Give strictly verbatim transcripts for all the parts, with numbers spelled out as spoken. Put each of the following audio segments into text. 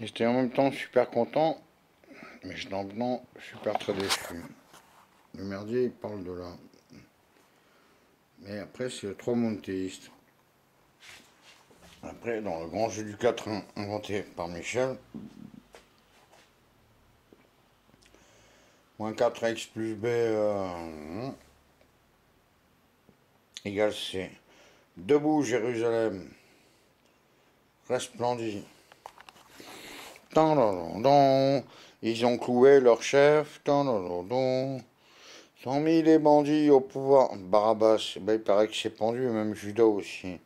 J'étais en même temps super content, mais j'étais en même temps super très déçu. Le merdier, il parle de là. Mais après, c'est le trop monothéiste. Après, dans le grand jeu du quatrain inventé par Michel, moins quatre x plus b euh, égale c. Debout, Jérusalem, resplendit. Ils ont cloué leur chef. Ils ont mis les bandits au pouvoir. Barabbas, ben, il paraît que c'est pendu, même Judas aussi.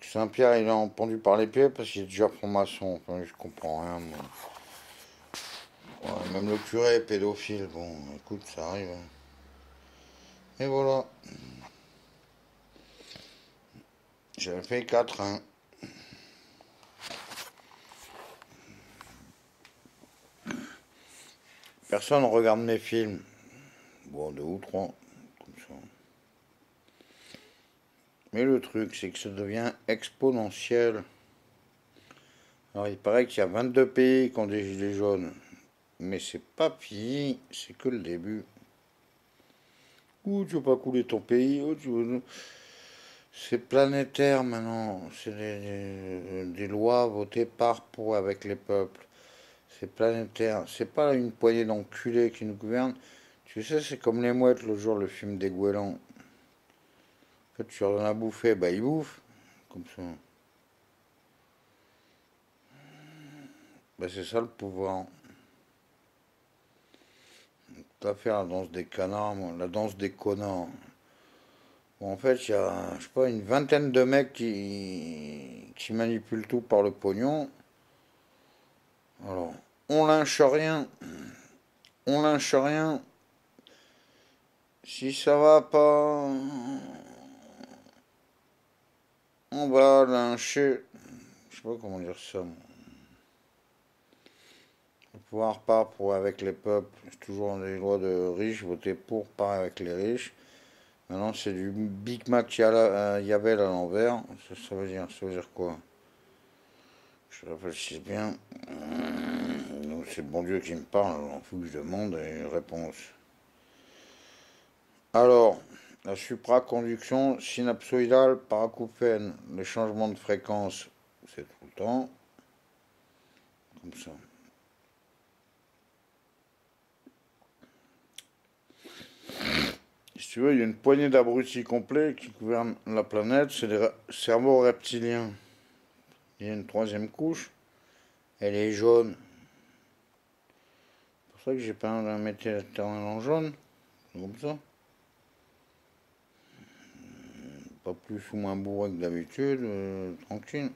Saint-Pierre, il est pendu par les pieds parce qu'il est déjà franc-maçon. Enfin, je comprends rien, moi. Ouais, même le curé est pédophile. Bon, écoute, ça arrive. Et voilà. J'avais fait quatre, hein. Personne ne regarde mes films. Bon, deux ou trois, comme ça. Mais le truc, c'est que ça devient exponentiel. Alors, il paraît qu'il y a vingt-deux pays qui ont des gilets jaunes. Mais c'est pas fini, c'est que le début. Ouh, tu veux pas couler ton pays, oh, tu veux... C'est planétaire maintenant. C'est des, des, des lois votées par pour avec les peuples. C'est planétaire. C'est pas une poignée d'enculés qui nous gouverne. Tu sais, c'est comme les mouettes, le jour, le film des goélands. En fait, tu leur donnes à bouffer, bah ils bouffent. Comme ça. Bah c'est ça le pouvoir. T'as fait la danse des canards, la danse des connards. Bon, en fait, il y a, je sais pas, une vingtaine de mecs qui, qui manipulent tout par le pognon. Alors, on lynche rien. On lynche rien. Si ça va pas, on va lyncher. Je sais pas comment dire ça. Le pouvoir part pour avec les peuples. C'est toujours des lois de riches, voter pour, par avec les riches. Maintenant, c'est du Big Mac Yavel à l'envers. Ça, ça veut dire, ça veut dire quoi? Je réfléchis bien. C'est le bon Dieu qui me parle, alors il faut que je demande une réponse. Alors, la supraconduction synapsoïdale par acouphène, les changements de fréquence, c'est tout le temps. Comme ça. Si tu veux, il y a une poignée d'abrutis complets qui gouvernent la planète, c'est les cerveaux reptiliens. Il y a une troisième couche, elle est jaune. C'est pour ça que j'ai pas envie de mettre la terrain en jaune, comme ça. Pas plus ou moins bourré que d'habitude, euh, tranquille.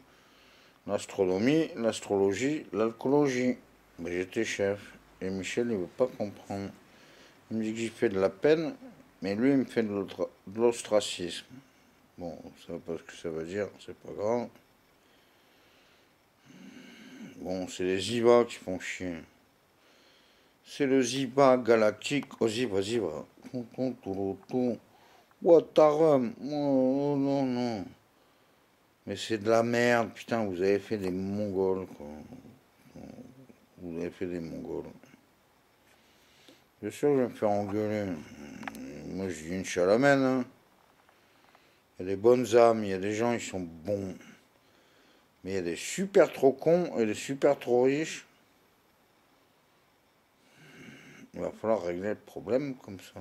L'astronomie, l'astrologie, l'alcoolologie. Mais j'étais chef, et Michel il veut pas comprendre. Il me dit que j'y fais de la peine. Mais lui, il me fait de l'ostracisme. Bon, ça ne veut pas ce que ça veut dire, c'est pas grave. Bon, c'est les I V A qui font chier. C'est le Ziba galactique. Oh, Ziba, Ziba. Tonton, touloutou. Ouattarum. Oh, non, non. Mais c'est de la merde, putain, vous avez fait des Mongols, quoi. Vous avez fait des Mongols. Je suis sûr que je vais me faire engueuler. Moi, je dis une chalamène. Hein. Il y a des bonnes âmes, il y a des gens, ils sont bons. Mais il y a des super trop cons et des super trop riches. Il va falloir régler le problème comme ça.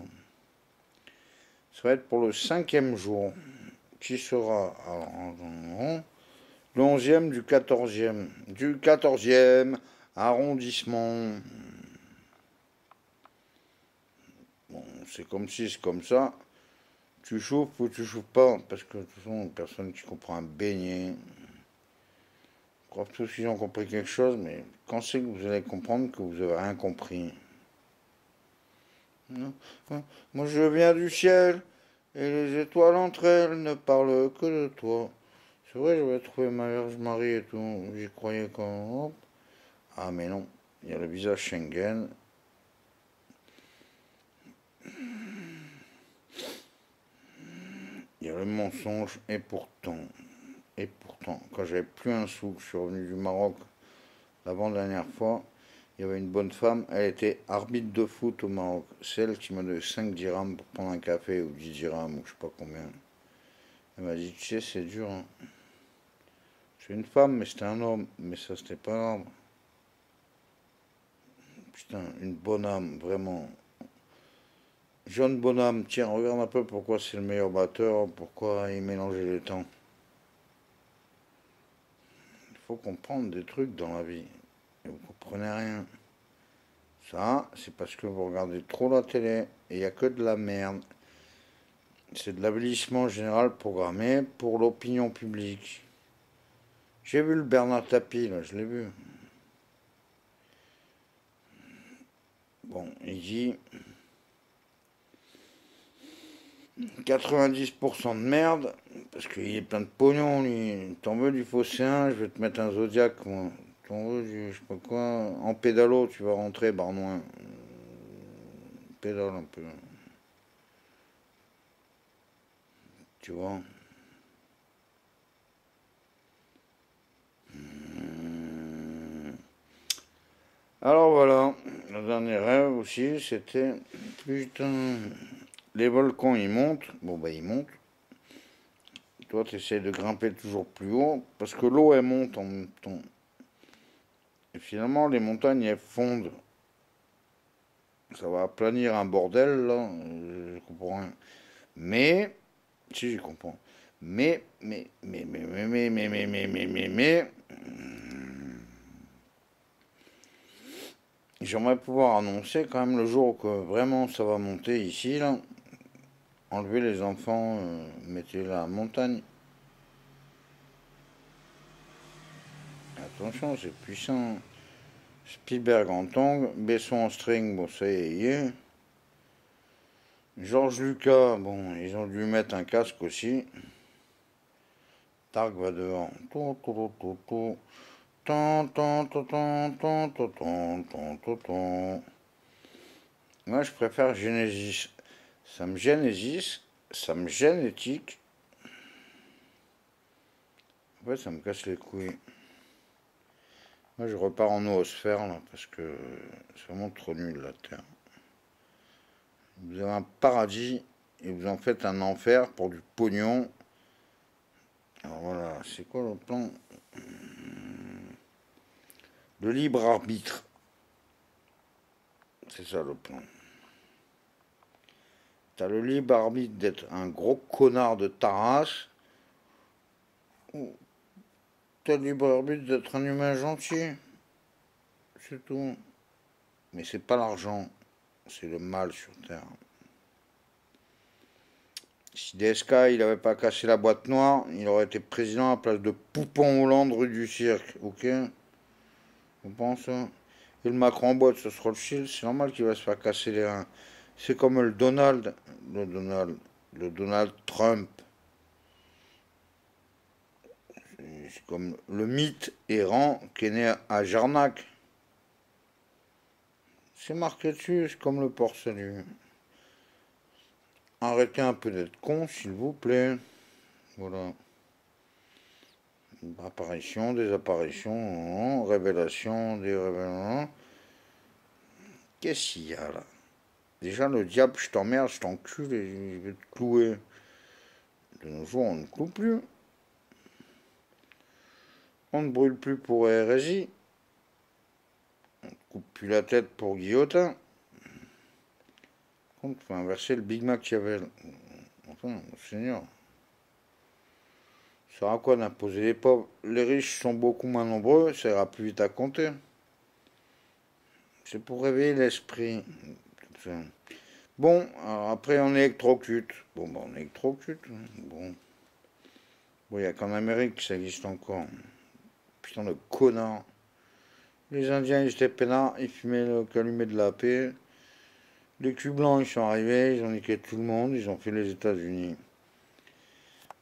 Ça va être pour le cinquième jour, qui sera alors, le onzième du quatorzième. Du quatorzième arrondissement. Bon, c'est comme si, c'est comme ça, tu chauffes ou tu chauffes pas, parce que de toute façon, une personne qui comprend un beignet, je crois que tous ils ont compris quelque chose, mais quand c'est que vous allez comprendre que vous n'avez rien compris? Non. Moi je viens du ciel, et les étoiles entre elles ne parlent que de toi. C'est vrai, j'avais trouvé ma Vierge Marie et tout, j'y croyais quand... Ah mais non, il y a le visa Schengen. Il y a le mensonge, et pourtant, et pourtant, quand j'avais plus un sou, je suis revenu du Maroc l'avant-dernière fois, il y avait une bonne femme, elle était arbitre de foot au Maroc, celle qui m'a donné cinq dirhams pour prendre un café, ou dix dirhams, ou je sais pas combien. Elle m'a dit, tu sais, c'est dur, hein. C'est une femme, mais c'était un homme, mais ça c'était pas grave. Putain, une bonne âme, vraiment. John Bonham, tiens, regarde un peu pourquoi c'est le meilleur batteur, pourquoi il mélangeait les temps. Il faut comprendre des trucs dans la vie, et vous comprenez rien. Ça, c'est parce que vous regardez trop la télé, et il n'y a que de la merde. C'est de l'abolissement général programmé pour l'opinion publique. J'ai vu le Bernard Tapie, là, je l'ai vu. Bon, il dit... quatre-vingt-dix pour cent de merde, parce qu'il est plein de pognon, lui. T'en veux du phocéen, je vais te mettre un Zodiac, moi. T'en veux du, je sais pas quoi, en pédalo, tu vas rentrer, Barnois. Pédale un peu. Tu vois. Alors voilà, le dernier rêve aussi, c'était... Putain... Les volcans, ils montent. Bon, bah, ils montent. Toi, tu essaies de grimper toujours plus haut, parce que l'eau, elle monte en même temps. Et finalement, les montagnes, elles fondent. Ça va aplanir un bordel, là. Je comprends rien. Mais, si, je comprends. Mais, mais, mais, mais, mais, mais, mais, mais, mais, mais, mais, mais... J'aimerais pouvoir annoncer quand même le jour que vraiment ça va monter ici, là. Enlevez les enfants, euh, mettez la montagne. Attention, c'est puissant. Spielberg en tong, Besson en string, bon ça y est. Georges Lucas, bon, ils ont dû mettre un casque aussi. Targ va dehors. Tout, tout, tout, tout. Ton, ton, ton, ton, ton, ton, ton, ton, ton. Moi, je préfère Genesis. Ça me Genesis, ça me génétique. En fait, ça me casse les couilles. Moi, je repars en noosphère, là, parce que c'est vraiment trop nul, la Terre. Vous avez un paradis, et vous en faites un enfer pour du pognon. Alors voilà, c'est quoi le plan ? Le libre arbitre, c'est ça le plan. T'as le libre arbitre d'être un gros connard de Taras, ou t'as le libre arbitre d'être un humain gentil, c'est tout. Mais c'est pas l'argent, c'est le mal sur Terre. Si D S K, il avait pas cassé la boîte noire, il aurait été président à la place de Poupon Hollande rue du Cirque, ok? On pense, hein. Et le Macron en boîte, ce sera le shield, c'est normal qu'il va se faire casser les reins. C'est comme le Donald, le Donald, le Donald Trump. C'est comme le mythe errant qui est né à Jarnac. C'est marqué dessus, c'est comme le porc salut. Arrêtez un peu d'être con, s'il vous plaît. Voilà. Apparition, des apparitions, révélation, des révélations. Qu'est-ce qu'il y a là? Déjà le diable, je t'emmerde, je t'encule et je vais te clouer. De nos jours, on ne cloue plus. On ne brûle plus pour hérésie. On ne coupe plus la tête pour guillotin. Par contre, il faut inverser le Big Machiavel. Enfin, Seigneur. Ça sert à quoi d'imposer les pauvres? Les riches sont beaucoup moins nombreux, ça ira plus vite à compter. C'est pour réveiller l'esprit. Bon, alors après on électrocute. Bon, ben on électrocute. Bon, bon, il n'y a qu'en Amérique que ça existe encore. Putain de connard. Les Indiens, ils étaient peinards, ils fumaient le calumet de la paix. Les Cubains blancs, ils sont arrivés, ils ont niqué tout le monde, ils ont fait les États-Unis.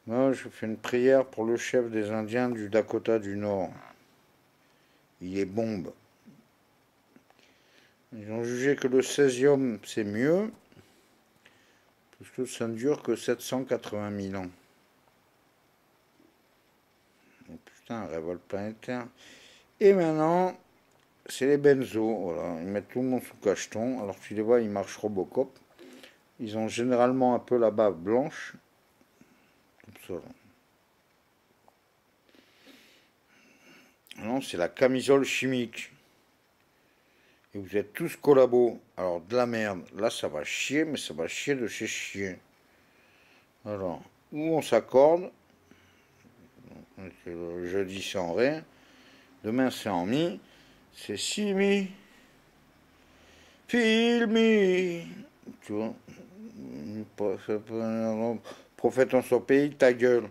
Moi, je fais une prière pour le chef des Indiens du Dakota du Nord. Il est bombe. Ils ont jugé que le césium, c'est mieux, parce que ça ne dure que sept cent quatre-vingt mille ans. Et putain, révolte planétaire. Et maintenant, c'est les benzos, voilà. Ils mettent tout le monde sous cacheton. Alors tu les vois, ils marchent Robocop. Ils ont généralement un peu la bave blanche. Comme ça, là. Non, c'est la camisole chimique. Et vous êtes tous collabos. Alors de la merde. Là, ça va chier, mais ça va chier de chez chier. Alors, où on s'accorde. Jeudi c'est en ré, demain c'est en mi, c'est si mi, fil mi, tu vois, prophète en son pays, ta gueule,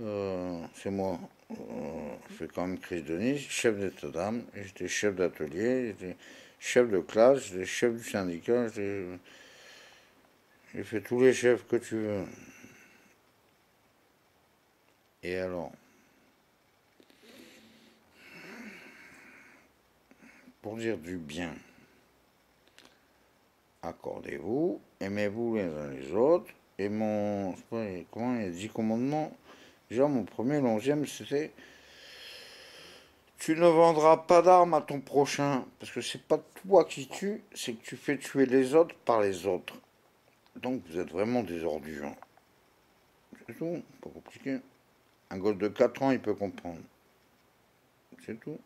euh, c'est moi, euh, je fais quand même Chris Denis, chef d'état d'âme, j'étais chef d'atelier, j'étais chef de classe, j'étais chef du syndicat, j'ai fait tous les chefs que tu veux. Et alors, pour dire du bien, accordez-vous, aimez-vous les uns les autres, et mon, je sais pas, comment il y a dix commandements, genre mon premier, l'onzième, c'était, tu ne vendras pas d'armes à ton prochain, parce que c'est pas toi qui tue, c'est que tu fais tuer les autres par les autres. Donc vous êtes vraiment des ordures. C'est tout, pas compliqué. Un gosse de quatre ans, il peut comprendre. C'est tout.